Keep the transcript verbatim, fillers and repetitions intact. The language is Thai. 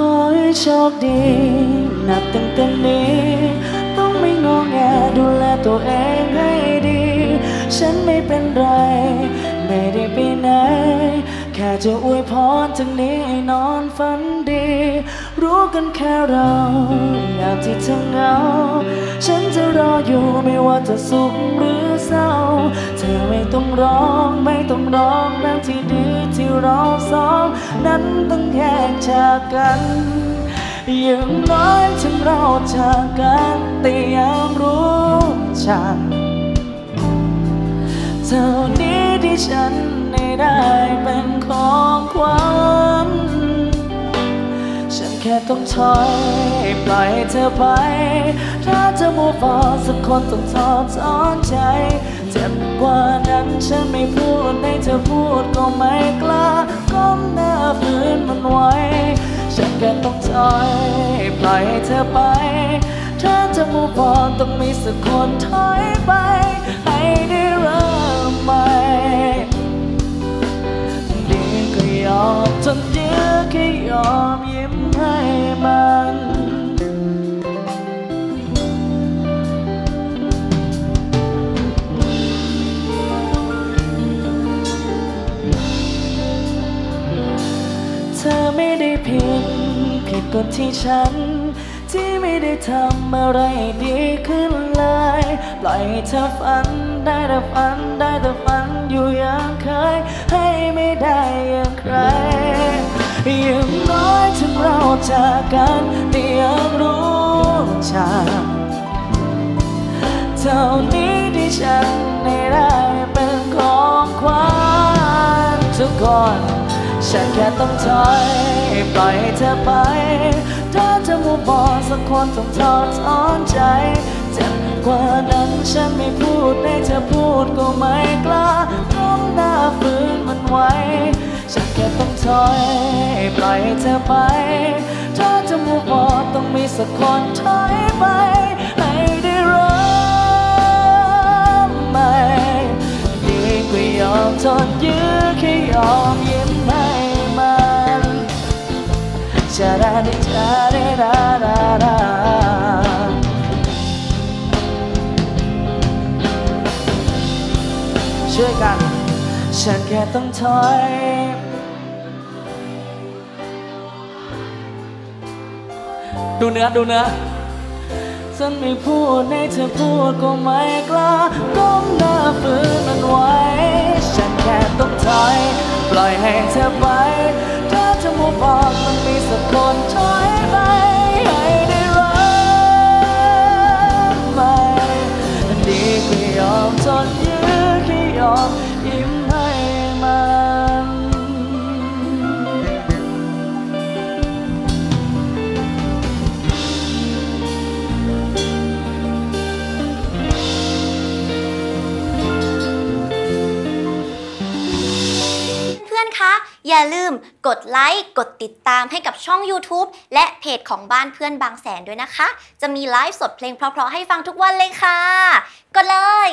ขอให้ อย่างน้อยถึงเราจากกันแต่อย่างรู้ฉันเท่านี้ที่ฉันไม่ได้เป็นของขวัญฉันแค่ต้องถอยปล่อยเธอไปถ้าเธอ move on สักคนต้องถอดสอนใจเจ็บกว่านั้นฉันไม่พูดให้เธอพูดก็ไม่กล้าก้มหน้าฝืนมันไว้ฉันแค่ต้องถอยปล่อยเธอไป ถ้าจะมูฟออนต้องมีสักคนถอยไปให้ได้เริ่มใหม่ดีก็ยอมจนเยอะแค่ยอมยิ้มให้มัน เธอไม่ได้ผิดผิดกฎที่ฉัน ที่ไม่ได้ทำอะไรดีขึ้นเลยปล่อยเธอฝันได้แต่ฝันได้แต่ฝันอยู่อย่างเคยให้ไม่ได้อย่างใครอย่างน้อยถึงเราจากกันเดียวรู้จักเท่านี้ที่ฉันได้เป็นของขวัญทุกคนฉันแค่ต้องถอยปล่อยเธอไป ถ้าจะมูฟออนต้องมีสักคนถอยไปให้ได้เริ่มใหม่ move on ต้องมีสักคนถอยไปให้ได้เริ่มใหม่ดีกว่ายอมทนยื้อแค่ยอมยิ้มให้มันจะได้ได้ได้ได้ ฉันแค่ต้องถอยดูเนื้อดูเนื้อฉันไม่พูดให้เธอพูดก็ไม่กล้าก้มหน้าฝืนมันไว้ฉันแค่ต้องถอยปล่อยให้เธอไปถ้าจะมูฟออนต้องมีสักคนถอยไปให้ได้เริ่มใหม่ดีกว่ายอมทน อย่าลืมกดไลค์กดติดตามให้กับช่อง YouTube และเพจของบ้านเพื่อนบางแสนด้วยนะคะจะมีไลฟ์สดเพลงเพราะๆให้ฟังทุกวันเลยค่ะกดเลย